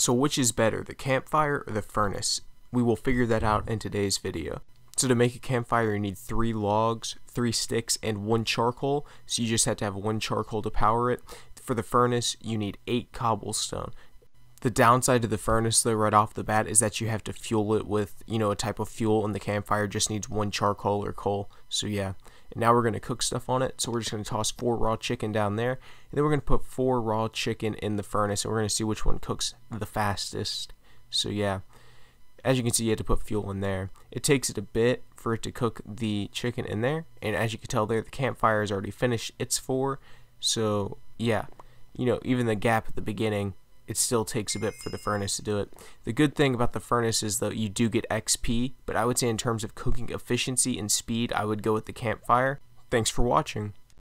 So which is better, the campfire or the furnace? We will figure that out in today's video. So to make a campfire, you need 3 logs, 3 sticks, and 1 charcoal. So you just have to have 1 charcoal to power it. For the furnace, you need 8 cobblestone. The downside to the furnace, though, right off the bat, is that you have to fuel it with, a type of fuel, and the campfire just needs 1 charcoal or coal. So yeah. And now we're going to cook stuff on it. So we're just going to toss 4 raw chicken down there, and then we're going to put 4 raw chicken in the furnace, and we're going to see which one cooks the fastest. So yeah. As you can see, you had to put fuel in there. It takes it a bit for it to cook the chicken in there, and as you can tell there, the campfire is already finished its 4. So yeah, even the gap at the beginning, it still takes a bit for the furnace to do it. The good thing about the furnace is, though, you do get XP, but I would say in terms of cooking efficiency and speed, I would go with the campfire. Thanks for watching.